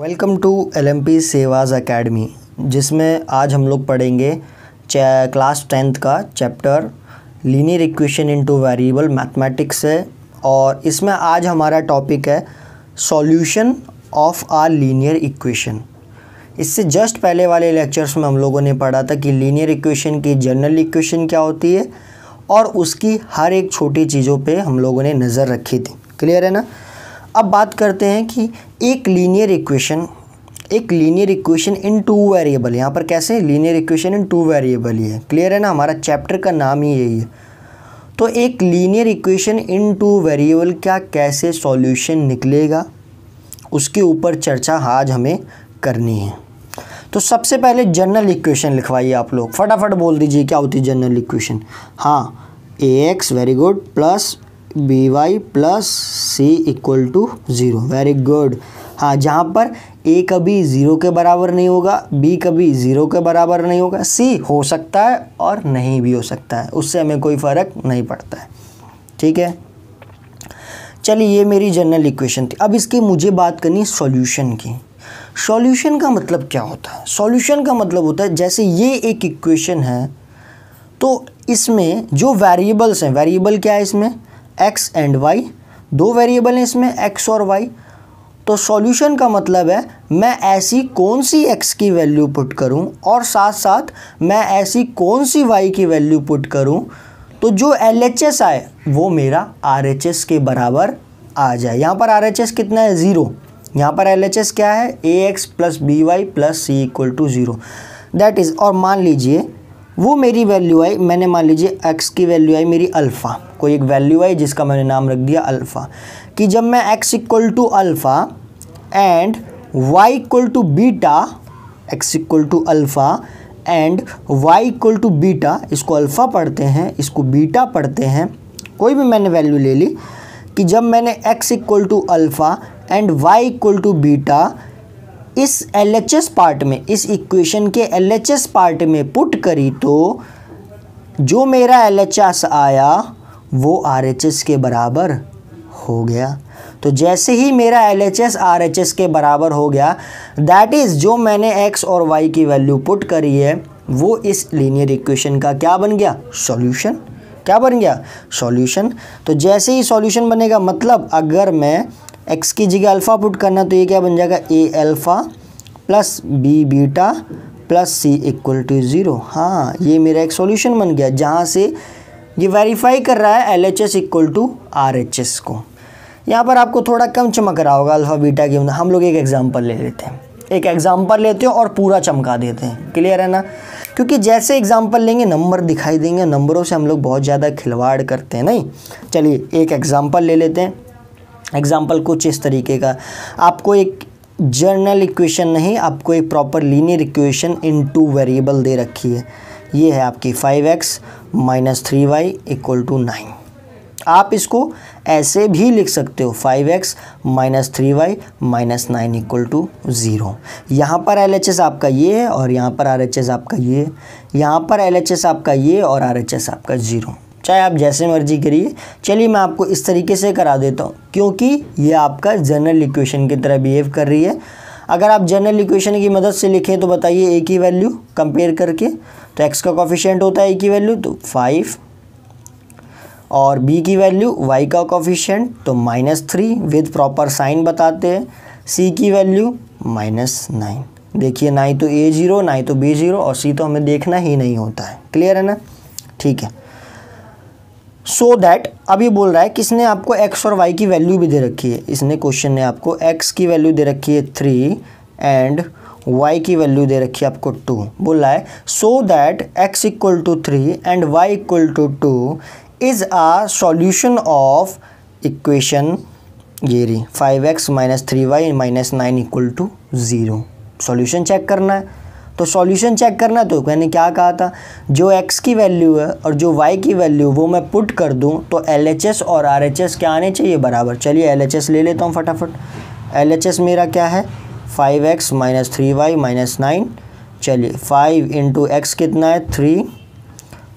Welcome to LMP सेवाज academy, जिसमें आज हम लोग पढ़ेंगे क्लास 10th का chapter linear equation in two variable mathematics है। और इसमें आज हमारा टॉपिक है solution of are linear equation. इससे जस्ट पहले वाले लेक्चर्स में हम लोगों ने पढ़ा था कि लीनियर इक्वेशन की जनरल इक्वेशन क्या होती है और उसकी हर एक छोटी चीज़ों पे हम लोगों ने नज़र रखी थी। क्लियर है ना? अब बात करते हैं कि एक linear equation in two variable, यहाँ पर कैसे linear equation in two variable ही है। क्लियर है ना? हमारा चैप्टर का नाम ही यही है। तो एक linear equation in two variable का कैसे सॉल्यूशन निकलेगा, उसके ऊपर चर्चा आज हमें करनी है। तो सबसे पहले जनरल इक्वेशन लिखवाइए आप लोग, फटाफट बोल दीजिए क्या होती है जनरल इक्वेशन। हाँ, ax very good plus by plus C equal to zero, very good. हाँ, जहाँ पर a कभी ज़ीरो के बराबर नहीं होगा, b कभी ज़ीरो के बराबर नहीं होगा, c हो सकता है और नहीं भी हो सकता है, उससे हमें कोई फ़र्क नहीं पड़ता है। ठीक है, चलिए ये मेरी जनरल इक्वेशन थी। अब इसकी मुझे बात करनी सॉल्यूशन की। सॉल्यूशन का मतलब क्या होता है? सॉल्यूशन का मतलब होता है, जैसे ये एक इक्वेशन है तो इसमें जो वेरिएबल्स हैं, वेरिएबल क्या है इसमें, एक्स एंड वाई, दो वेरिएबल हैं इसमें एक्स और वाई। तो सॉल्यूशन का मतलब है मैं ऐसी कौन सी एक्स की वैल्यू पुट करूं और साथ साथ मैं ऐसी कौन सी वाई की वैल्यू पुट करूं तो जो LHS आए वो मेरा RHS के बराबर आ जाए। यहाँ पर RHS कितना है, ज़ीरो। यहाँ पर LHS क्या है, AX plus BY plus C equal to zero, that is. और मान लीजिए वो मेरी वैल्यू आई, मैंने मान लीजिए x की वैल्यू आई मेरी अल्फ़ा, कोई एक वैल्यू आई जिसका मैंने नाम रख दिया अल्फ़ा, कि जब मैं x equal to alpha and y equal to beta, x equal to alpha and y equal to beta, इसको अल्फ़ा पढ़ते हैं, इसको बीटा पढ़ते हैं, कोई भी मैंने वैल्यू ले ली, कि जब मैंने x equal to alpha and y equal to beta इस LHS पार्ट में, इस इक्वेशन के LHS पार्ट में पुट करी तो जो मेरा LHS आया वो RHS के बराबर हो गया। तो जैसे ही मेरा LHS RHS के बराबर हो गया, दैट इज़ जो मैंने x और y की वैल्यू पुट करी है वो इस लीनियर इक्वेशन का क्या बन गया, सॉल्यूशन। क्या बन गया, सॉल्यूशन। तो जैसे ही सॉल्यूशन बनेगा, मतलब अगर मैं x की जगह अल्फ़ा पुट करना तो ये क्या बन जाएगा, a alpha plus b beta plus c equal to zero. हाँ, ये मेरा एक सॉल्यूशन बन गया, जहाँ से ये वेरीफाई कर रहा है LHS इक्वल टू RHS को। यहाँ पर आपको थोड़ा कम चमक रहा होगा अल्फ़ा बीटा के, हम लोग एक एग्ज़ाम्पल ले लेते हैं, एक एग्ज़ाम्पल लेते हैं और पूरा चमका देते हैं। क्लियर है ना? क्योंकि जैसे एग्ज़ाम्पल लेंगे नंबर दिखाई देंगे, नंबरों से हम लोग बहुत ज़्यादा खिलवाड़ करते हैं। नहीं, चलिए एक एग्ज़ाम्पल ले लेते हैं। एग्ज़ाम्पल कुछ इस तरीके का, आपको एक जनरल इक्वेशन नहीं, आपको एक proper linear equation in two variable दे रखी है। ये है आपकी 5x minus 3y equal to 9। आप इसको ऐसे भी लिख सकते हो, 5x minus 3y minus 9 equal to zero. यहाँ पर LHS आपका ये है और यहाँ पर RHS आपका ये है, यहाँ पर LHS आपका ये और RHS आपका ज़ीरो, चाहे आप जैसे मर्जी करिए। चलिए मैं आपको इस तरीके से करा देता हूँ, क्योंकि ये आपका जनरल इक्वेशन की तरह बिहेव कर रही है। अगर आप जनरल इक्वेशन की मदद से लिखें तो बताइए एक ही वैल्यू कंपेयर करके, तो x का कोफिशिएंट होता है एक ही वैल्यू तो 5, और b की वैल्यू y का कोफिशिएंट तो -3 विद प्रॉपर साइन बताते हैं, c की वैल्यू -9। देखिए, ना ही तो a0, ना ही तो b0, और c तो हमें देखना ही नहीं होता है। क्लियर है ना? ठीक है। सो दैट अभी बोल रहा है कि इसने आपको x और y की वैल्यू भी दे रखी है। इसने क्वेश्चन ने आपको x की वैल्यू दे रखी है 3 एंड y की वैल्यू दे रखी है आपको 2। बोल रहा है so that x equal to 3 and y equal to 2 is a solution of equation ये रही 5x minus 3y minus 9 equal to zero. Solution check करना है, तो सॉल्यूशन चेक करना तो मैंने क्या कहा था, जो x की वैल्यू है और जो y की वैल्यू वो मैं पुट कर दूं तो LHS और RHS क्या आने चाहिए, बराबर। चलिए LHS ले लेता हूँ फटाफट। LHS मेरा क्या है, 5x माइनस 3y माइनस 9। चलिए 5 इंटू एक्स कितना है 3,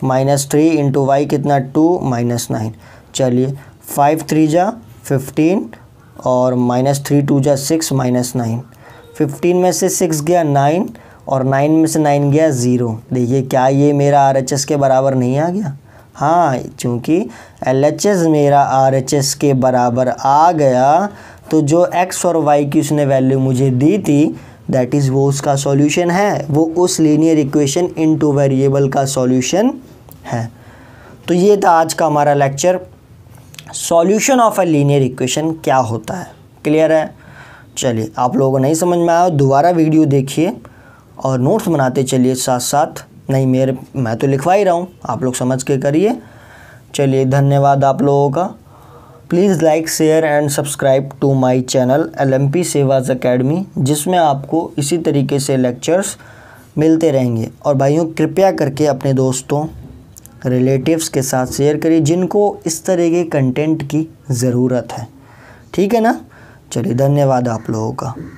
माइनस 3 इंटू वाई कितना 2 माइनस 9। चलिए 5 3 जा 15 और माइनस 3 2 जा 6 माइनस 9, 15 में से 6 गया 9 और 9 में से 9 गया 0। देखिए क्या ये मेरा आरएचएस के बराबर नहीं आ गया? हाँ, चूँकि एलएचएस मेरा आरएचएस के बराबर आ गया, तो जो एक्स और वाई की उसने वैल्यू मुझे दी थी दैट इज़ वो उसका सॉल्यूशन है, वो उस linear equation in two variable का सॉल्यूशन है। तो ये था आज का हमारा lecture, solution of a linear equation क्या होता है। क्लियर है? चलिए, आप लोगों को नहीं समझ में आया दोबारा वीडियो देखिए और नोट्स बनाते चलिए साथ साथ। नहीं मेरे मैं तो लिखवा ही रहा हूँ, आप लोग समझ के करिए। चलिए, धन्यवाद आप लोगों का। Please like share and subscribe to my channel LMP सेवाज एकेडमी, जिसमें आपको इसी तरीके से लेक्चर्स मिलते रहेंगे। और भाइयों, कृपया करके अपने दोस्तों रिलेटिव्स के साथ शेयर करिए जिनको इस तरह के कंटेंट की ज़रूरत है। ठीक है ना? चलिए, धन्यवाद आप लोगों का।